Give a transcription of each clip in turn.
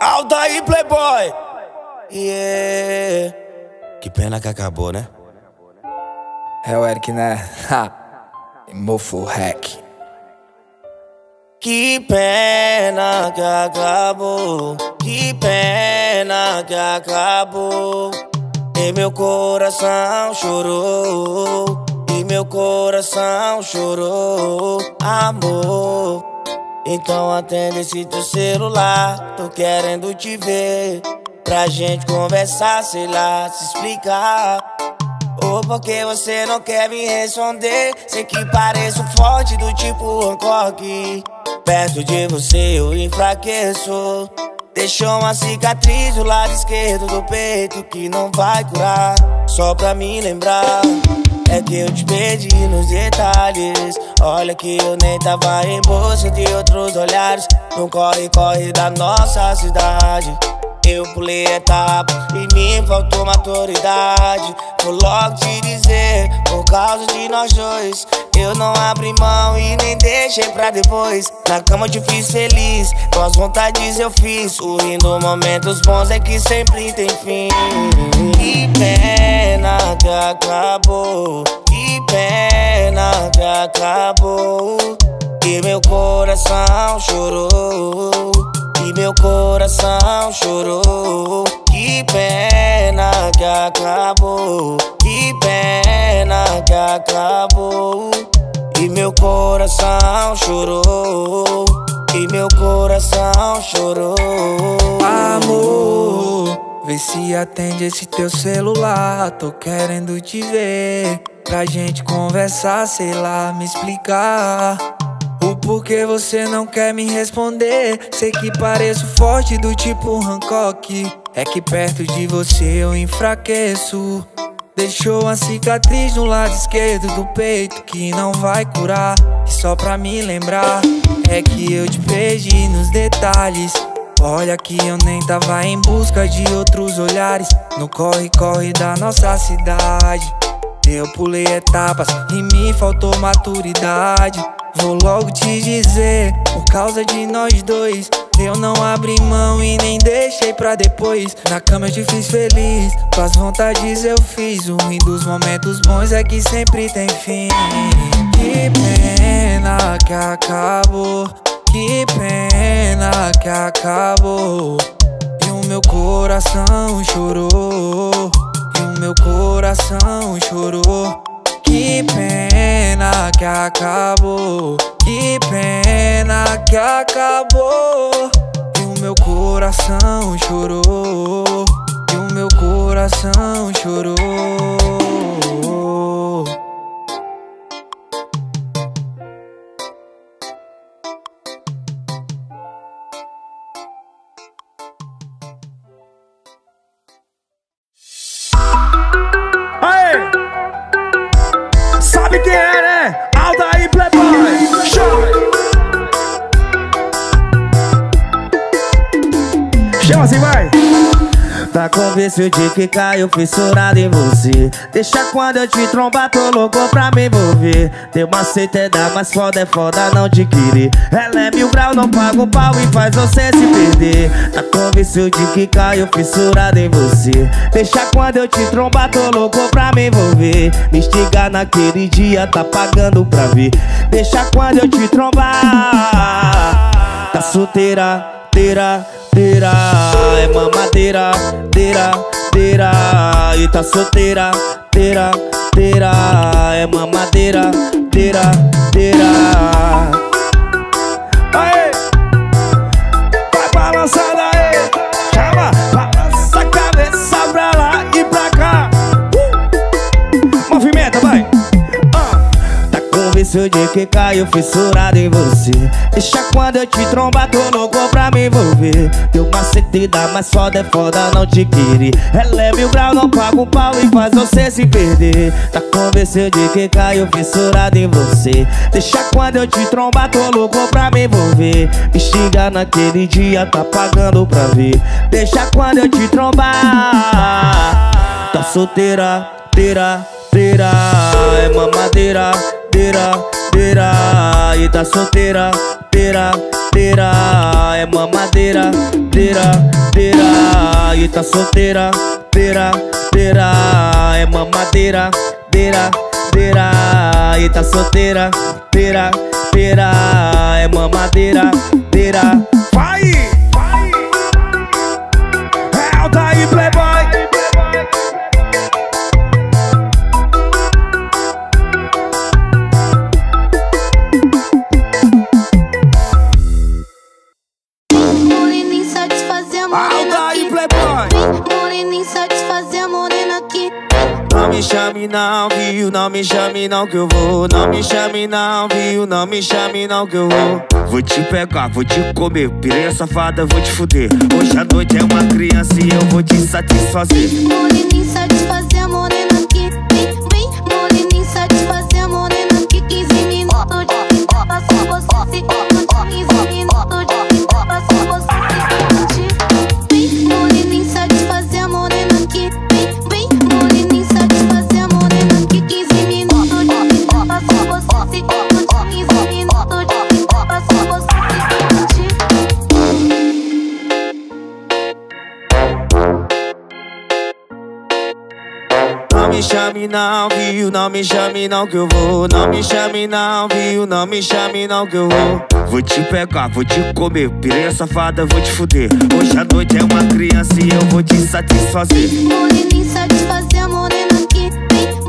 Aldair Playboy. Yeah. Que pena que acabou, né? É o Eric, né? Ha. Mofo hack. Que pena que acabou, que pena que acabou. E meu coração chorou, e meu coração chorou, amor. Então atende esse teu celular, tô querendo te ver, pra gente conversar, sei lá, se explicar. Ou porque você não quer me responder. Sei que pareço forte do tipo Hancock. Perto de você eu enfraqueço. Deixou uma cicatriz do lado esquerdo do peito que não vai curar. Só pra me lembrar é que eu te perdi nos detalhes. Olha que eu nem tava em busca de outros olhares. No corre-corre da nossa cidade eu pulei etapa e me faltou maturidade. Vou logo te dizer, por causa de nós dois, eu não abri mão e nem deixei pra depois. Na cama eu te fiz feliz, com as vontades eu fiz. O rindo momentos bons é que sempre tem fim. Que pena que acabou, que pena que acabou. E meu coração chorou, e meu coração chorou. Que pena que acabou, que pena que acabou. E meu coração chorou, e meu coração chorou. Amor, vê se atende esse teu celular, tô querendo te ver, pra gente conversar, sei lá, me explicar. O porquê você não quer me responder? Sei que pareço forte do tipo Hancock. É que perto de você eu enfraqueço. Deixou uma cicatriz no lado esquerdo do peito que não vai curar. E só pra me lembrar é que eu te perdi nos detalhes. Olha que eu nem tava em busca de outros olhares. No corre-corre da nossa cidade eu pulei etapas e me faltou maturidade. Vou logo te dizer, por causa de nós dois, eu não abri mão e nem deixei pra depois. Na cama eu te fiz feliz, tuas vontades eu fiz. O ruim dos momentos bons é que sempre tem fim. Que pena que acabou, que pena que acabou. E o meu coração chorou, e o meu coração chorou. Que pena que acabou, que pena que acabou. E o meu coração chorou, e o meu coração chorou. Aê! Sabe quem é, né? Aldair Playboy. Chama! Chama assim, vai! Tá convencido de que caiu fissurado em você. Deixa quando eu te trombar, tô louco pra me envolver. Deu uma aceitadinha, mas foda é foda não te querer. Ela é 1000 graus, não paga o pau e faz você se perder. Tá convencido de que caiu fissurado em você. Deixa quando eu te trombar, tô louco pra me envolver. Me instigar naquele dia, tá pagando pra ver. Deixa quando eu te trombar. Tá solteira, teira, teira, é mamadeira, teira, teira. E tá solteira, teira, teira, é mamadeira, teira, teira. Aê, vai balançando aí, chama, balança a cabeça pra lá e pra cá. Movimenta, vai. Convenceu de que caiu fissurado em você. Deixa quando eu te trombar, tô louco pra me envolver. Deu uma certeza, mas foda é foda não te querer. Ela é 1000 graus, não paga um pau e faz você se perder. Tá convenceu de que caiu fissurado em você. Deixa quando eu te trombar, tô louco pra me envolver. Me xingar naquele dia, tá pagando pra ver. Deixa quando eu te trombar. Tá solteira, teira, teira, é mamadeira, teira, teira. E tá solteira, teira, mamadeira, é mamadeira, deira, e tá solteira, deira, é mamadeira, deira, e tá solteira, pera, é mamadeira, deira. Vai, é Aldair Playboy. Não viu, não me chame não que eu vou. Não me chame não viu, não me chame não que eu vou. Vou te pegar, vou te comer, piranha safada, vou te fuder. Hoje à noite é uma criança e eu vou te satisfazer. Vem, moreninho, satisfazer a morena aqui. Vem, moreninho, satisfazer a morena aqui. 15 minutos de copa só você se curte. 15 minutos de copa só você se curte. Vem, moreninho, satisfazer a morena aqui. Vem, moreninho, satisfazer. Não me chame não, viu, não me chame não que eu vou. Não me chame não, viu, não me chame não que eu vou. Vou te pegar, vou te comer, piranha safada, vou te fuder. Hoje à noite é uma criança e eu vou te satisfazer. Vem, moreninho, satisfazer a morena aqui.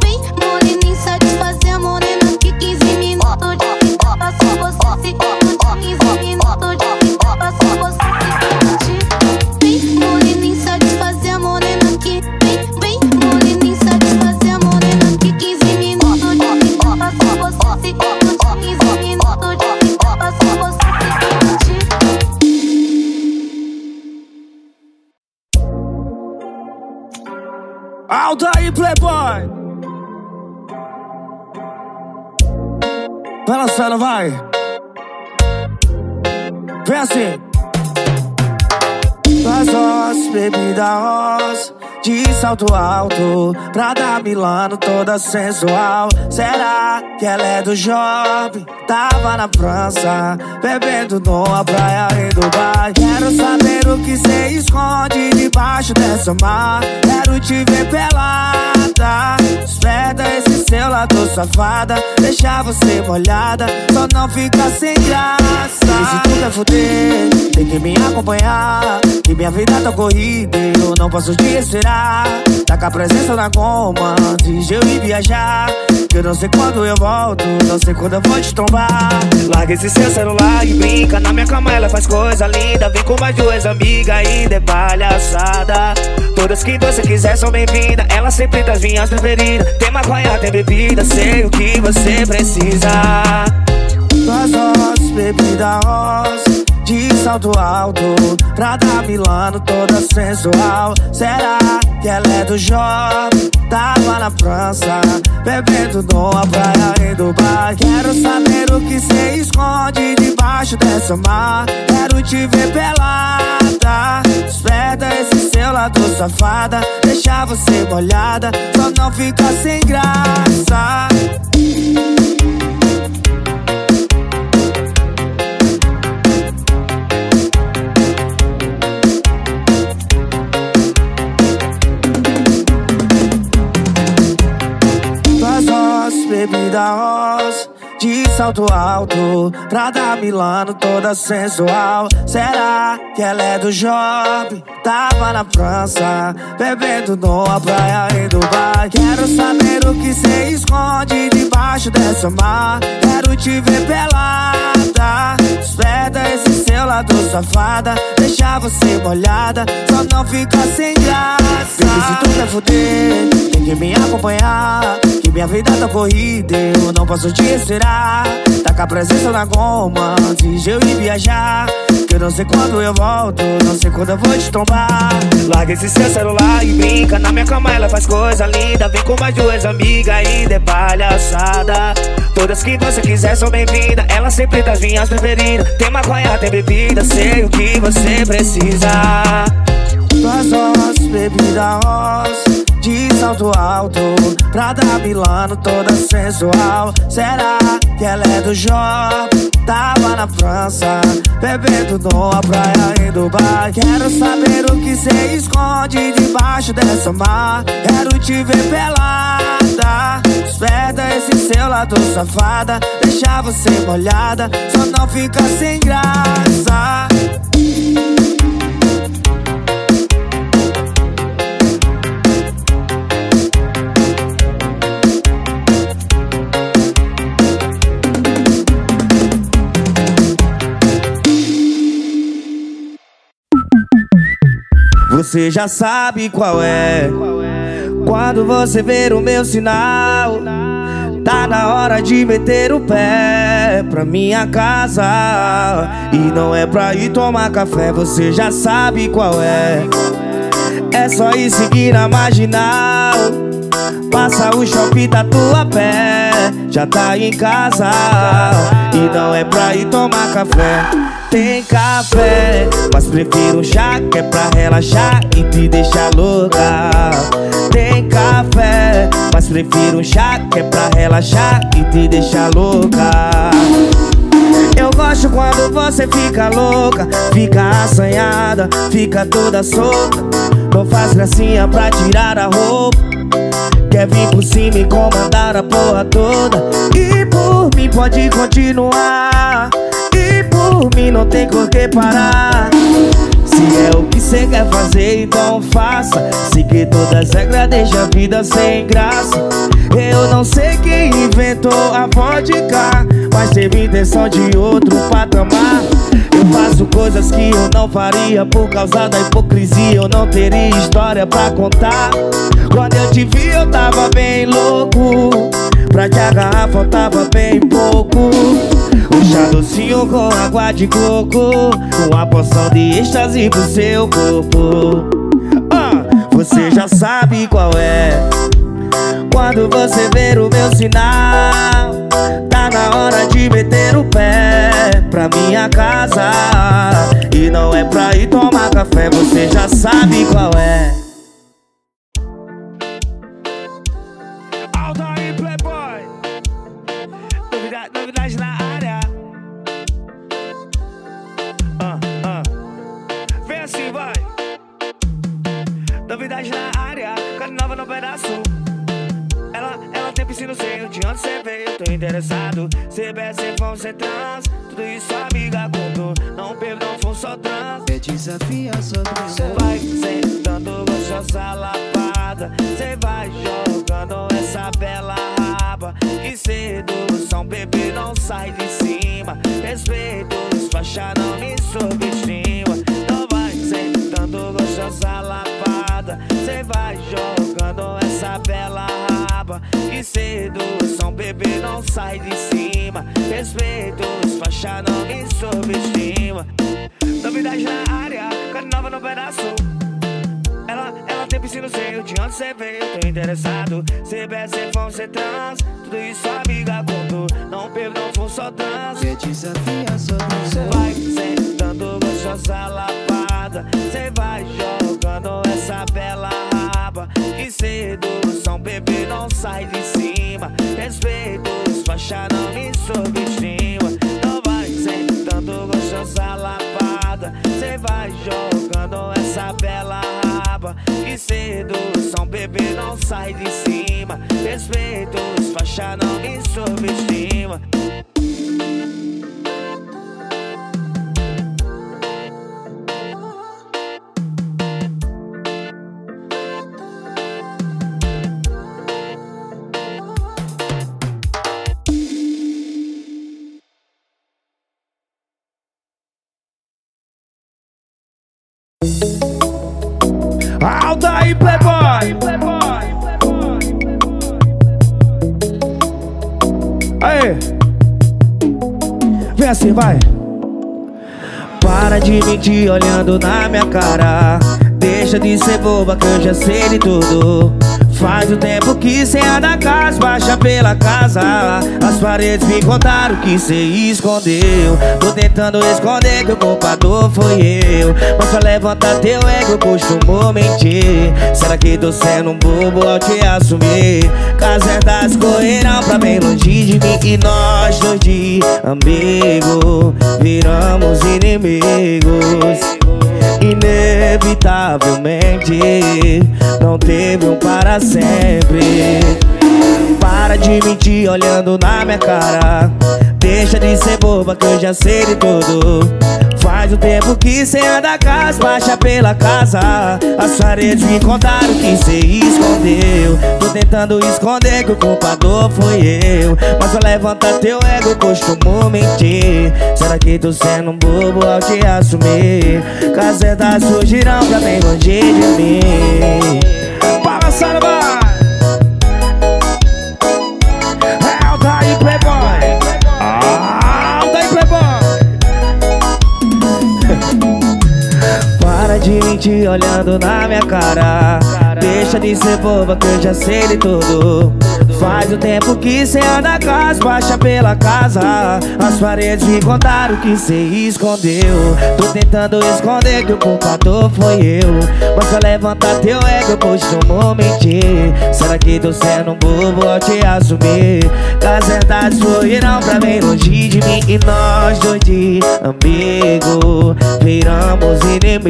Vem, moreninho, satisfazer a morena aqui. 15 minutos de copa só você se curte. 15 minutos de copa só você se curte. Vem, moreninho, satisfazer a morena aqui. Aldair Playboy, vai lançando, vai. Vem assim. Duas horas, bebida rosa, de salto alto, Prada Milano toda sensual. Será que ela é do shopping? Tava na França, bebendo numa praia em Dubai. Quero saber o que cê esconde debaixo dessa mar. Quero te ver pelada, esperta esse seu lado safada. Deixar você molhada, só não fica sem graça. E se tu quer fuder, tem que me acompanhar. Que minha vida tá corrida, eu não posso te esperar. Tá com a presença na goma, antes de eu ir viajar. Que eu não sei quando eu volto, não sei quando eu vou te tombar. Larga esse seu celular e brinca. Na minha cama ela faz coisa linda. Vem com mais duas amigas e de palhaçada. Todas que você quiser são bem-vindas. Ela sempre das minhas preferidas. Tem maconha, tem bebida, sei o que você precisa. Duas horas, bebida rosa, de salto alto, Prada Milano toda sensual. Será que ela é do jovem? Tava na França, bebendo numa praia em Dubai. Quero saber o que cê esconde debaixo dessa mar. Quero te ver pelada, esperta esse seu lado safada. Deixar você molhada, só não fica sem graça. Bebida rosa, de salto alto, Prada Milano toda sensual. Será que ela é do shopping? Tava na França, bebendo numa praia em Dubai. Quero saber o que cê esconde debaixo dessa mar. Quero te ver pelada, esperta esse seu lado safada. Deixar você molhada, só não fica sem graça. Porque se tu quer fuder, tem que me acompanhar. Que minha vida tá corrida, eu não posso te esperar. Tá com a presença na goma, antes de eu ir viajar. Que eu não sei quando eu volto, não sei quando eu vou te tombar. Larga esse seu celular e brinca. Na minha cama ela faz coisa linda. Vem com mais duas amigas e de palhaçada. Todas que você quiser são bem-vindas. Ela sempre das minhas preferidas. Tem maconha, tem bebida, sei o que você precisa. Duas horas, bebida rosa, de salto alto, Prada Milano toda sensual. Será que ela é do Job? Tava na França, bebendo numa praia em Dubai. Quero saber o que cê esconde debaixo dessa mar. Quero te ver pelada, desperta esse seu lado safada, deixar você molhada, só não fica sem graça. Você já sabe qual é. Quando você ver o meu sinal, tá na hora de meter o pé pra minha casa. E não é pra ir tomar café, você já sabe qual é. É só ir seguir na marginal, passa o shopping da tua pé, já tá em casa. E não é pra ir tomar café. Tem café, mas prefiro um chá que é pra relaxar e te deixar louca. Tem café, mas prefiro um chá que é pra relaxar e te deixar louca. Eu gosto quando você fica louca, fica assanhada, fica toda solta. Não faz gracinha pra tirar a roupa, quer vir por cima e comandar a porra toda. E por mim pode continuar, por mim não tem por que parar. Se é o que cê quer fazer, então faça. Seguir todas as regras deixa a vida sem graça. Eu não sei quem inventou a vodka, mas teve intenção de outro patamar. Eu faço coisas que eu não faria, por causa da hipocrisia eu não teria história pra contar. Quando eu te vi eu tava bem louco, pra te agarrar faltava bem pouco. Um chá docinho com água de coco, uma porção de êxtase pro seu corpo. Você já sabe qual é. Quando você ver o meu sinal, tá na hora de meter o pé pra minha casa. E não é pra ir tomar café, você já sabe qual é. Aldair Playboy, novidade na área. Vem assim, vai. Novidade na área, cara nova no pedaço. Ela tem piscina, eu sei de onde cê veio, tô interessado. CBS, vão ser trans, tudo isso a amiga contou. Não perdo, não for só trans. Cê desafia sobre cê vai sentando gostosa lapada, cê vai jogando essa bela raba. Que sedução, bebê, não sai de cima. Respeito, faixa, não me subestima. Não vai sentando gostosa lapada, cê vai jogando essa bela raba. Que sedução, bebê, não sai de cima. Respeito, faixa, não me subestima. Novidade na área, cara nova no pedaço. Ela tem piscina, sei de onde cê veio, tô interessado. CBS, vão ser trans, tudo isso a amiga contou. Não perdo, não for só trans. Cê desafia sobre cê vai sentando gostosa lapada, cê vai jogando essa bela raba. Que sedução, bebê, não sai de cima. Respeito, faixa, não me subestima. Não vai sentando gostosa lapada, cê vai jogando essa bela raba. Que sedução, bebê, não sai de cima. Respeito, faixa, não me subestima. Aldair Playboy. Aê, vem assim, vai. Para de mentir olhando na minha cara, deixa de ser boba que eu já sei de tudo. Faz o tempo que cê anda casa, baixa pela casa. As paredes me contaram que cê escondeu. Tô tentando esconder que o culpador foi eu, mas só levanta teu ego, costumou mentir. Será que tô sendo um bobo ao te assumir? Casetas correrão pra bem longe de mim, e nós dois de amigo viramos inimigos. Inevitavelmente não teve um para sempre. Para de mentir olhando na minha cara, deixa de ser boba que eu já sei de tudo. Faz um tempo que cê anda casa, baixa pela casa. As paredes me contaram que cê escondeu. Tô tentando esconder que o culpador foi eu, mas só levanta teu ego, costumo mentir. Será que tô sendo um bobo ao te assumir? Casetas surgirão pra bem longe de mim. Fala, Saraba! É Aldair Playboy! Para de mentir olhando na minha cara, deixa de ser boba que eu já sei de tudo. Faz um tempo que cê anda casa, baixa pela casa. As paredes me contaram que cê escondeu. Tô tentando esconder que o culpador foi eu, mas só levanta teu ego, costumou mentir. Será que tô sendo um bobo ao te assumir? Casetas fluirão pra bem longe de mim, e nós dois de amigo viramos inimigos.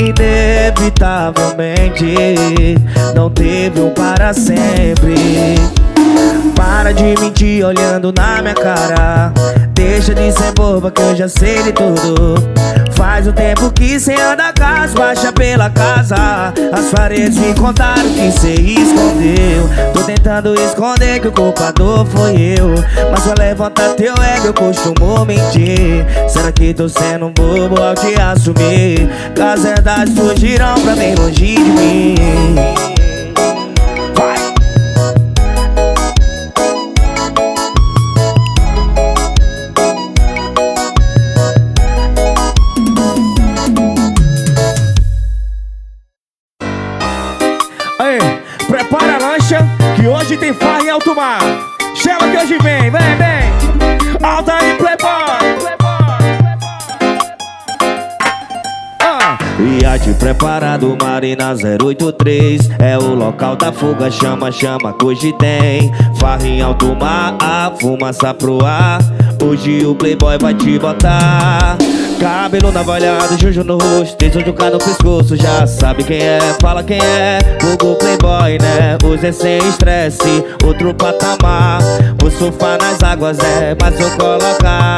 Inevitavelmente não teve um para sempre. Para de mentir olhando na minha cara, deixa de ser boba que eu já sei de tudo. Faz um tempo que cê anda casa, baixa pela casa. As paredes me contaram que cê escondeu. Tô tentando esconder que o culpador foi eu, mas só levanta teu ego, eu costumo mentir. Será que tô sendo um bobo ao te assumir? Casetas surgirão pra bem longe de mim. Tem farra em alto mar. Chama que hoje vem, vem, vem. Aldair Playboy. Iate preparado, Marina 083. É o local da fuga, chama, chama que hoje tem farra em alto mar, a fumaça pro ar. Hoje o Playboy vai te botar. Cabelo navalhado, juju no rosto, desde onde o cara no pescoço. Já sabe quem é, fala quem é. Vulgo Playboy, né? Hoje é sem estresse, outro patamar. Vou surfar nas águas, é, mas vou colocar.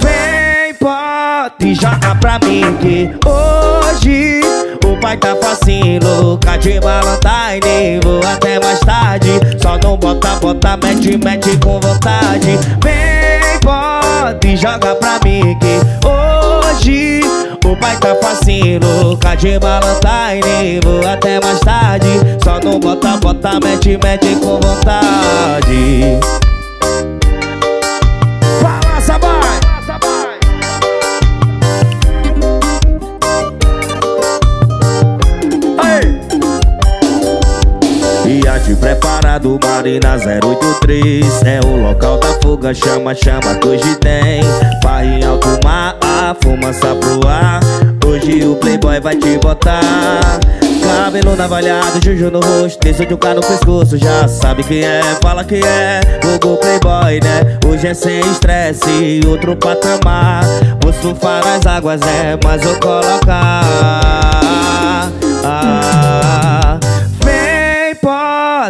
Vem, pode jogar pra mim que hoje o pai tá facinho, louca de Valentine. Vou até mais tarde, só não bota, bota, mete, mete com vontade. Vem, pode jogar pra mim que hoje o pai tá facinho, louca de Valentine. Vou até mais tarde, só não bota, bota, mete, mete com vontade. Fala, Sabai! Iate preparado, Marina 083. É o local da fuga, chama, chama que hoje tem farra em alto mar, a fumaça pro ar. Hoje o Playboy vai te botar. Cabelo navalhado, juju no rosto, desde onde o cara no pescoço. Já sabe quem é, fala quem é. Vulgo Playboy, né? Hoje é sem estresse, outro patamar. Vou surfar nas águas, é, mas vou colocar.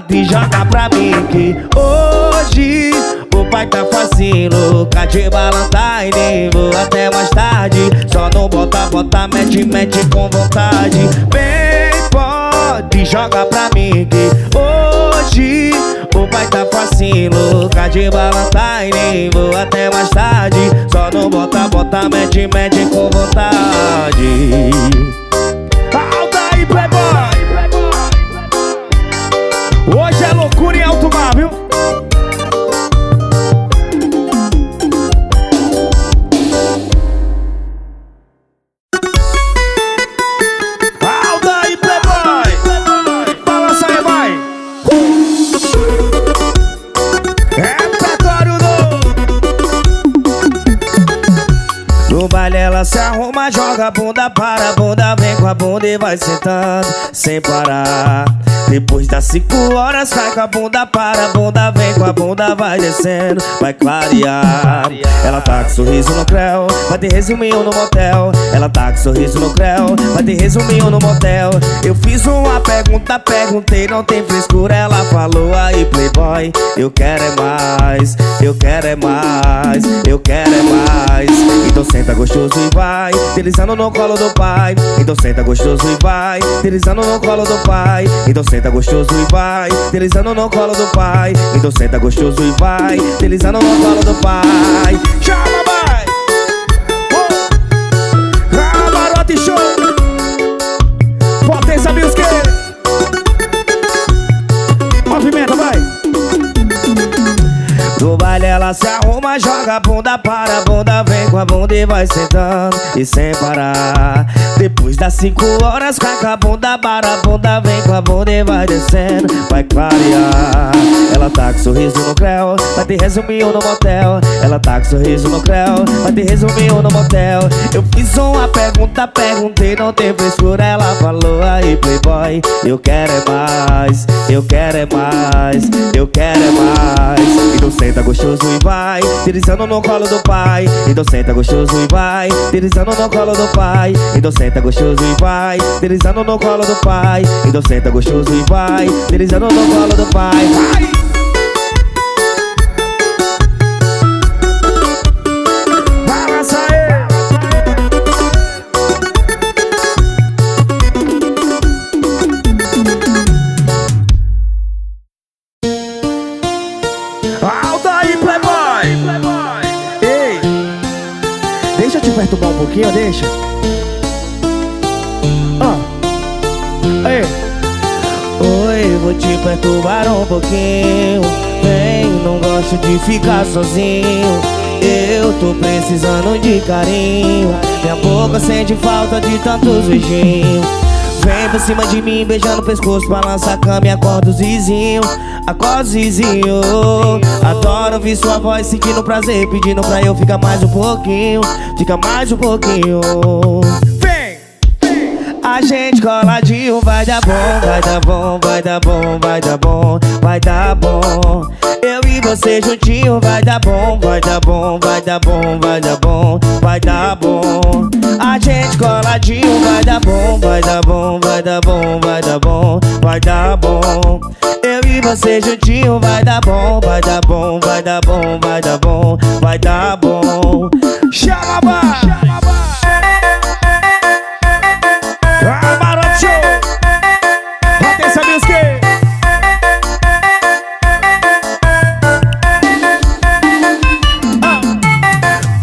Pode jogar pra mim que hoje o pai tá facinho, louca de Valentine. Vou até mais tarde, só não bota, bota, mete, mete com vontade. Vem, pode jogar pra mim que hoje o pai tá facinho, louca de Valentine. Vou até mais tarde, só não bota, bota, mete, mete com vontade. Aldair Playboy. Hoje é loucura em alto mar, viu? Ela se arruma, joga bunda para a bunda, vem com a bunda e vai sentando sem parar. Depois das 5 horas sai com a bunda para a bunda, vem com a bunda, vai descendo, vai clarear. Ela tá com sorriso no creu, vai ter resuminho no motel. Ela tá com sorriso no creu, vai ter resuminho no motel. Eu fiz uma pergunta, perguntei, não tem frescura. Ela falou, aí playboy, eu quero é mais, eu quero é mais, eu quero é mais. Então senta gostoso e vai, deslizando no colo do pai. Então senta gostoso e vai, deslizando no colo do pai. Então senta gostoso e vai, deslizando no colo do pai. Então senta gostoso e vai, deslizando no colo do pai. Chama, vai! Camarote show! Potência music! Movimenta, vai! No baile ela se arruma, joga bunda para a bunda, vem com a bunda e vai sentando e sem parar. Depois das 5 horas, caca a bunda para a bunda, vem com a bunda e vai descendo, vai clarear. Ela tá com sorriso no creu, vai ter resuminho no motel. Ela tá com sorriso no creu, vai ter resuminho no motel. Eu fiz uma pergunta, perguntei, não tem frescura. Ela falou, aí playboy, eu quero é mais, eu quero é mais, eu quero é mais. Então senta gostoso e vai, deslizando no colo do pai. Então senta gostoso e vai, deslizando no colo do pai. Então senta gostoso e vai, deslizando no colo do pai. Então senta gostoso e vai, deslizando no colo do pai. Vai! Tomar um pouquinho, deixa. Ei. Oi, vou te perturbar um pouquinho. Vem, não gosto de ficar sozinho. Eu tô precisando de carinho. Minha boca sente falta de tantos beijinhos. Vem por cima de mim, beijando o pescoço, balança a cama e acorda os vizinhos. Acorda os vizinhos. Adoro ouvir sua voz, sentindo prazer, pedindo pra eu ficar mais um pouquinho. Fica mais um pouquinho. Vem! A gente coladinho, vai dar bom, vai dar bom, vai dar bom, vai dar bom, vai dar bom. Eu e você juntinho, vai dar bom, vai dar bom, vai dar bom, vai dar bom, vai dar bom. A gente coladinho, vai dar bom, vai dar bom, vai dar bom, vai dar bom, vai dar bom. Eu e você juntinho, vai dar bom, vai dar bom, vai dar bom, vai dar bom, vai dar bom. Xalabá! Camarote! Bate essa música!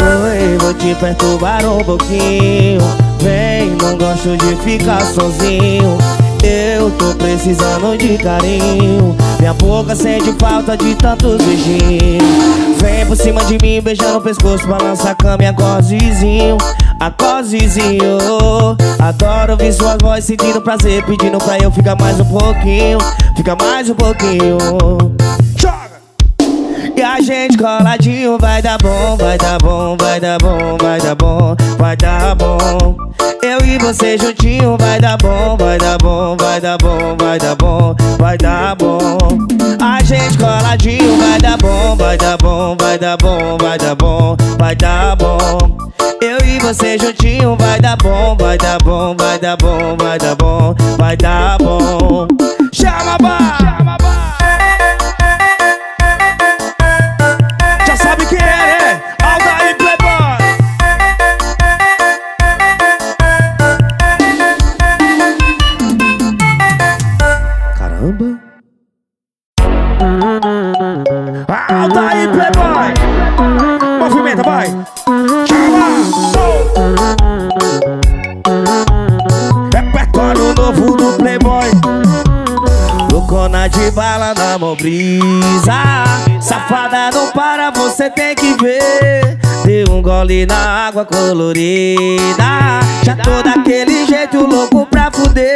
Oi, vou te perturbar um pouquinho. Vem, não gosto de ficar sozinho. Eu tô precisando de carinho. Minha boca sente falta de tantos beijinhos. Vem por cima de mim, beijando o pescoço, balança a cama e acorda os vizinhos. Acorda os vizinhos. Adoro ouvir sua voz, sentindo prazer, pedindo pra eu ficar mais um pouquinho. Fica mais um pouquinho. E a gente coladinho, vai dar bom, vai dar bom, vai dar bom, vai dar bom, vai dar bom. Eu e você juntinho, vai dar bom, vai dar bom, vai dar bom, vai dar bom, vai dar bom. A gente coladinho, vai dar bom, vai dar bom, vai dar bom, vai dar bom, vai dar bom. Eu e você juntinho, vai dar bom, vai dar bom, vai dar bom, vai dar bom, vai dar bom. Chama ba! ALDAIR PLAYBOY. Movimenta, vai. Repertório novo do Playboy. Loucona de bala na mão brisa. Safada não para, você tem que ver. Deu um gole na água colorida. Já tô daquele jeito louco pra fuder.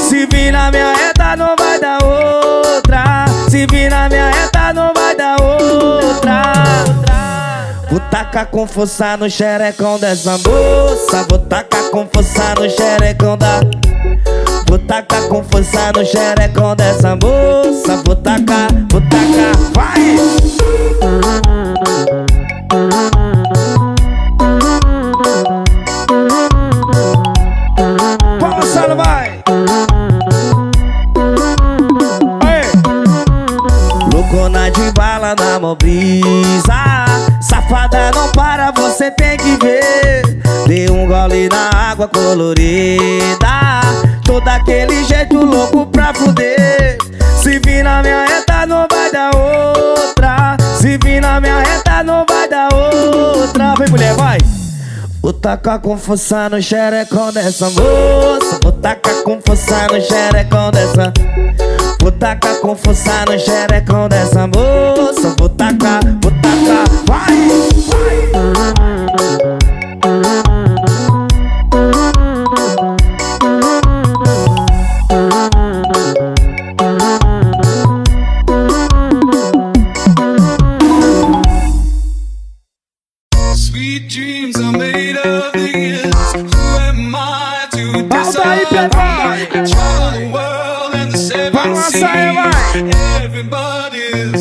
Se vir na minha reta não vai dar outra. Se vir na minha reta não vai dar outra. Vou tacar com força no xerecão dessa moça. Vou tacar com força no xerecão da... Vou tacar com força no xerecão dessa moça. Vou tacar, vou tacar, vai! Vamos, Salo, vai! Aê! Loucona de bala na mão brisa, safada não para, você tem que ver. Dei um gole na água colorida, tô daquele jeito louco pra fuder. Se vir na minha reta não vai dar outra, se vir na minha reta não vai dar outra. Vem mulher, vai! Vou tacar com força no xerecão dessa moça. Vou tacar com força no xerecão dessa. Vou tacar com força no xerecão dessa moça. Vou tacar, vai! Vai!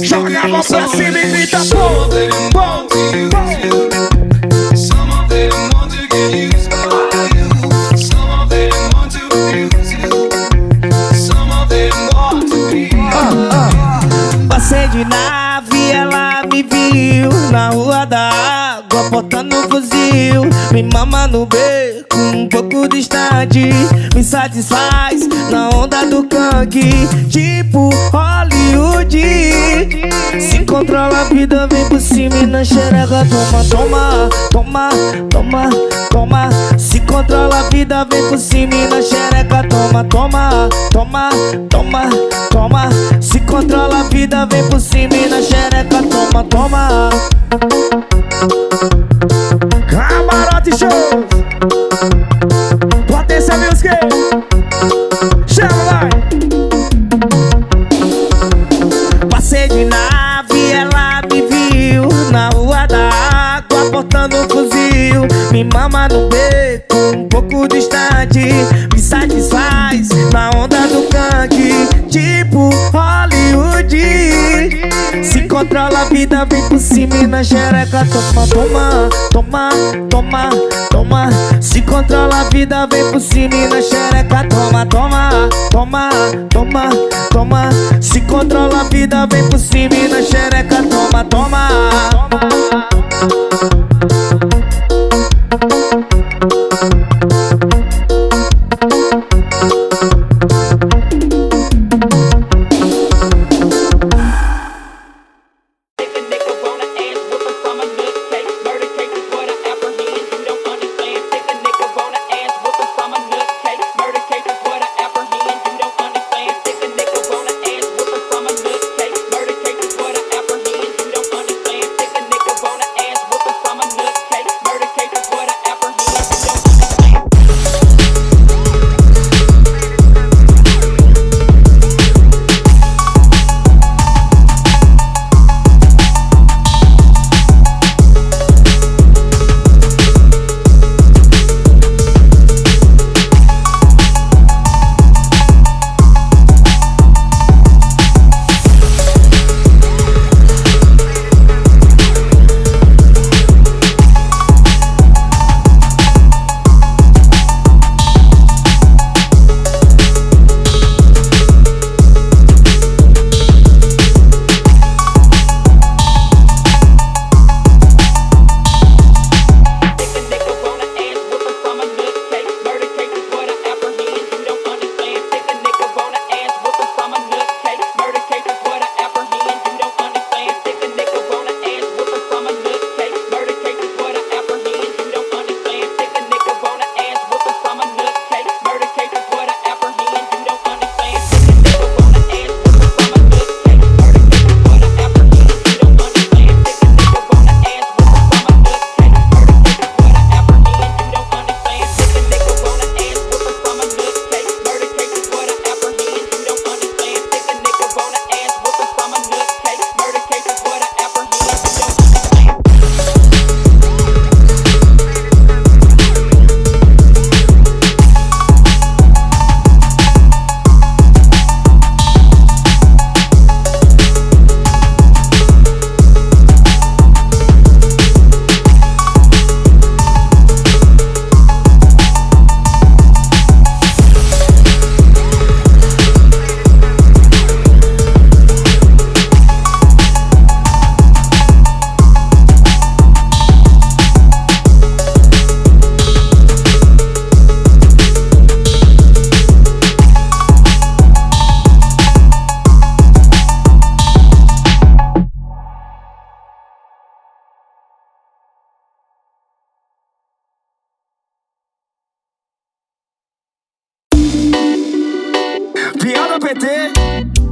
Joga a mão pra cima e grita bom, bom, bom. Some of them want to get used by you, some of them want to abuse you, some of them want to be. Passei de nave, ela me viu na rua da água, portando um fuzil. Me mama no beco, um pouco distante, me satisfaz na onda do cangue, tipo Hollywood. Se controla a vida, vem por cima e na xerega toma, toma, toma, toma, toma. Se controla a vida, vem por cima e na xerega toma, toma, toma, toma, toma. Se controla a vida, vem por cima e na xerega toma, toma. Camarote show. Potência music. Chama lá. Passei de nave, ela me viu na rua da água, portando um fuzil. Me mama no beco, um pouco distante, me satisfaz na onda do cangue, tipo Hollywood. Se controla a vida, vem por cima e na xereca toma, toma, toma, toma, toma. Se controla a vida, vem por cima e na xereca toma, toma, toma, toma, toma. Se controla a vida, vem por cima e na xereca toma, toma. PT,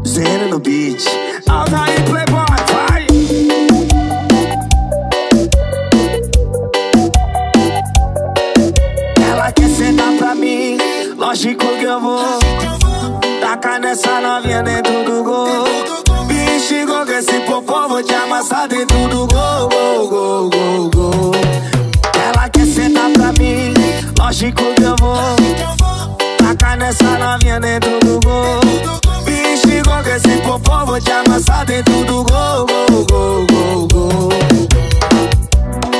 ZN no beat, Aldair Playboy, vai! Ela quer sentar pra mim, lógico que eu vou tacar nessa novinha dentro do gol. Me xingou que esse popô vou te amassar dentro do gol, gol, gol, gol, gol. Ela quer sentar pra mim, lógico que eu vou tacar nessa novinha dentro do gol. Me xingou que esse popô vou te amassar dentro do gol, gol, gol, gol, gol.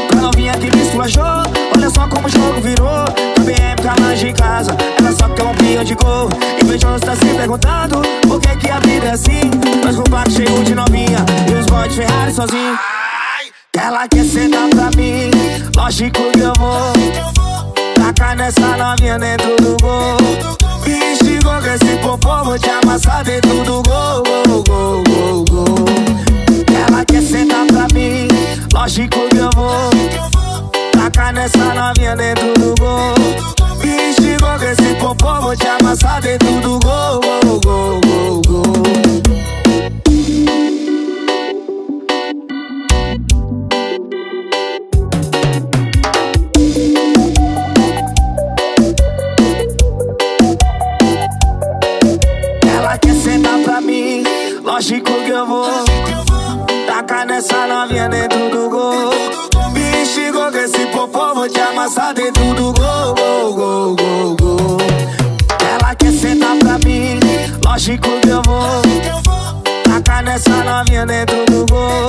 Pra novinha que me esculachou, olha só como o jogo virou. KBM com a manja em casa, ela só quer um pinho de gol. Invejoso tá se perguntando por que que a vida é assim. Nós com o barco cheio de novinha e os boys de Ferrari sozinho. Ela quer sentar pra mim, lógico que eu vou tacar nessa novinha dentro do gol. Me instigou que esse popô vou te amassar dentro do gol, gol, gol, gol, gol. Ela quer sentar pra mim, lógico que eu vou tacar nessa novinha dentro do gol. Me instigou que esse popô vou te amassar dentro do gol, gol, gol, gol, gol. Lógico que eu vou tacar nessa novinha dentro do gol. Me instigou que esse popô vou te amassar dentro do gol, gol, gol, gol, gol. Ela quer sentar pra mim, lógico que eu vou tacar nessa novinha dentro do gol.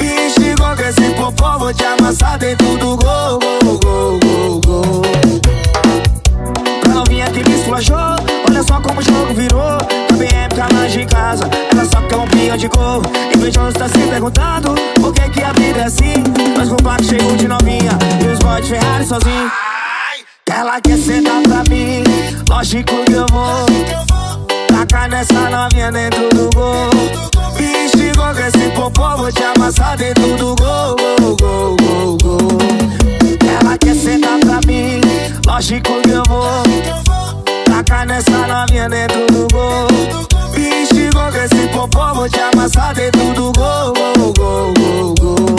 Me instigou que esse popô vou te amassar dentro do gol, gol, gol, gol, gol. Pra novinha que me esculachou, olha só como o jogo virou. KBM com a manja em casa, ela só quer um pinho de gol. Invejoso tá se perguntando por que que a vida é assim. Nós com o barco cheio de novinha e os boys de Ferrari sozinho. Ela quer sentar pra mim, lógico que eu vou tacar nessa novinha dentro do gol. Me instigou que esse popô vou te amassar dentro do gol, gol, gol, gol, gol. Ela quer sentar pra mim, lógico que eu vou tacar nessa novinha dentro do gol. Me instigou que esse popô vou te amassar dentro do gol, gol, gol, gol, gol.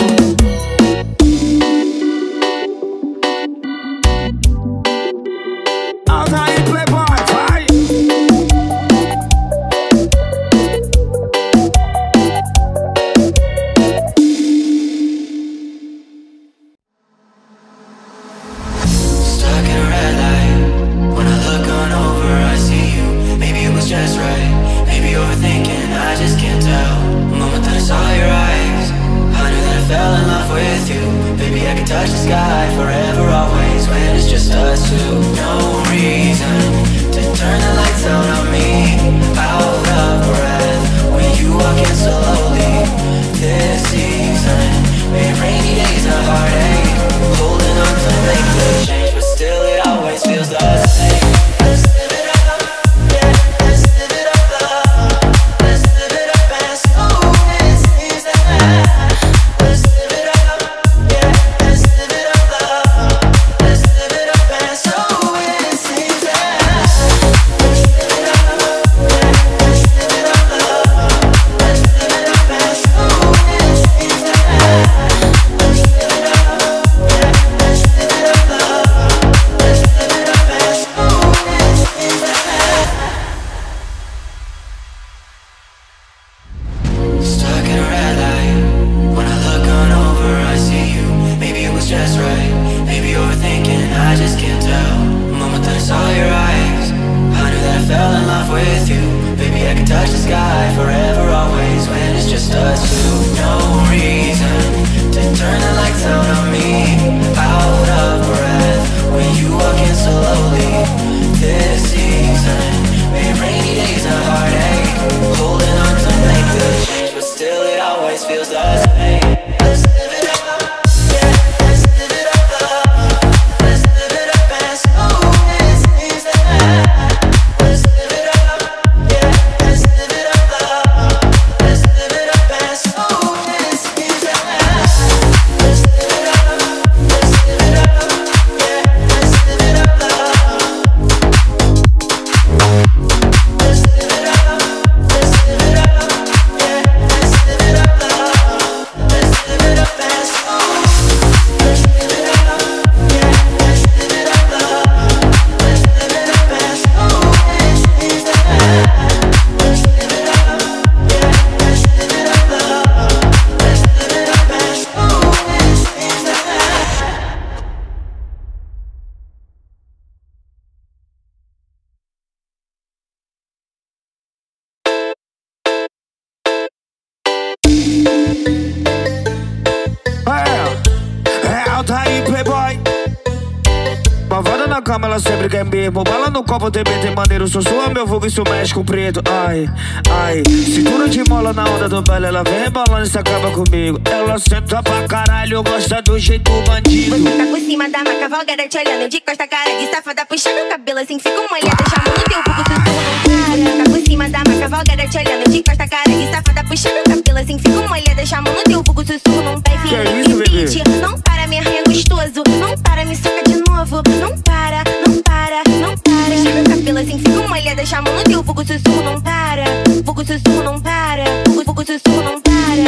cama, ela sempre quer me bobar. Lá no copo tem bem maneiro, sou sua, meu vulgo, isso mexe com preto. Ai, ai, segura de mola na onda do baile. Ela vem rebolando e se acaba comigo. Ela senta pra caralho, gosta do jeito bandido. Você tá por cima da maca, valgada te olhando de costa, cara de safada, puxando o cabelo assim, fica uma olhada, chamando o teu vulgo, sussurra, cara. Tá por cima da maca, valgada te olhando de costa, cara de safada, puxando o cabelo assim, fica uma olhada, chamando o teu vulgo, sussurro, não vai vir. Não para, me arranha gostoso, não para, me soca de novo. Não para, não para, não para. Chega o cabelo assim, fica uma olhada, chamando teu vulgo, sussurro, não para. Vulgo, sussurro, não para. Vulgo, sussurro, não para.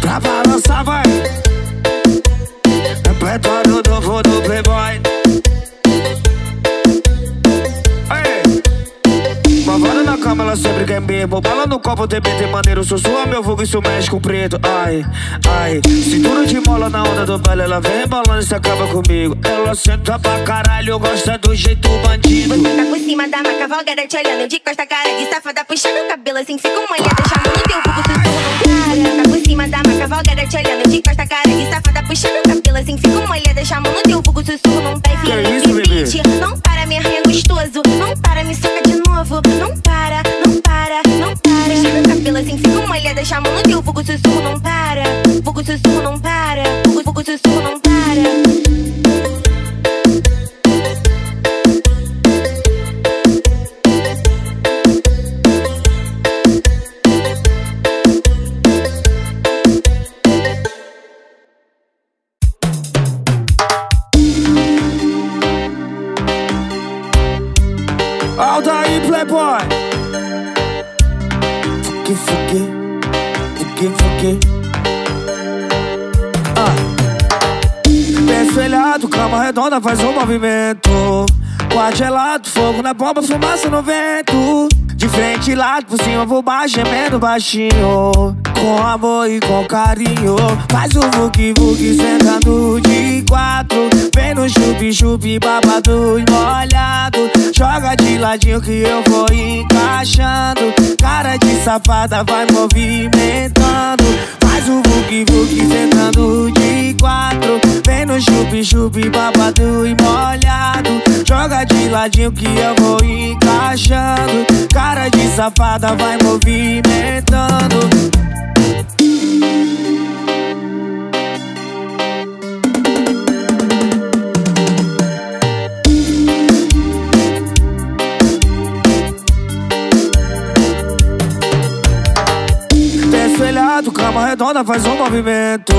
Pra balançar vai repertório novo do Playboy. Bavada na cama, ela sempre quer me bobar. Lá no copo tem bem maneiro, sou sua, meu vulgo, isso mexe com preto. Ai, ai, cintura de mola na onda do baile. Ela vem rebolando e se acaba comigo. Ela senta pra caralho, gosta do jeito bandido. Você tá por cima da maca, valgada te olhando de costa, cara de safada, puxando o cabelo assim, fica uma olhada, chamando teu vulgo, sussurro, não para. Tá por cima da maca, valgada te olhando de costa, cara de safada, puxando o cabelo assim, fica uma olhada, chamando teu vulgo, sussurro, não para. Que é isso, bebê? Não para, me arranha gostoso, não para, me soca de novo. Não para, não para, não para. Chega o cabelo assim, fica uma olhada, chamando teu vulgo, sussurro, não para. Vulgo, sussurro, não para. Vulgo, sussurro, não para. Aldair Playboy. Fuque, fuque, fuque, fuque. Pé espelhado, cama redonda, faz um movimento. Quarto gelado, fogo na bomba, fumaça no vento. De frente e lado, por cima vou baixo, gemendo baixinho. Com amor e com carinho. Faz o vuki vuki sentado de quatro. Vem no chupi chupi babado e molhado. Joga de ladinho que eu vou encaixando. Cara de safada vai movimentando. Faz o vuki vuki sentado de quatro. Vem no chupi chupi babado e molhado. Joga de ladinho que eu vou encaixando. Cara de safada vai movimentando. Pé espelhado, cama redonda, faz um movimento.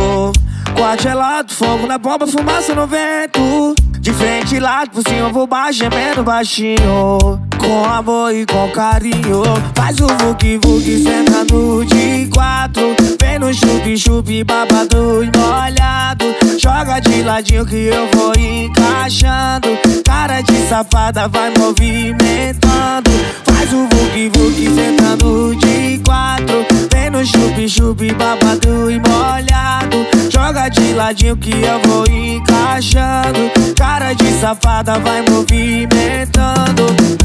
Quarto gelado, fogo na bomba, fumaça no vento. De frente e lado, por cima vou baixo, gemendo baixinho. Com amor e com carinho. Faz o vuki vuki sentado de quatro. Vem no chupi chupi babado e molhado. Joga de ladinho que eu vou encaixando. Cara de safada vai movimentando. Faz o vuki vuki sentado de quatro. Vem no chupi chupi babado e molhado. Joga de ladinho que eu vou encaixando. Cara de safada vai movimentando.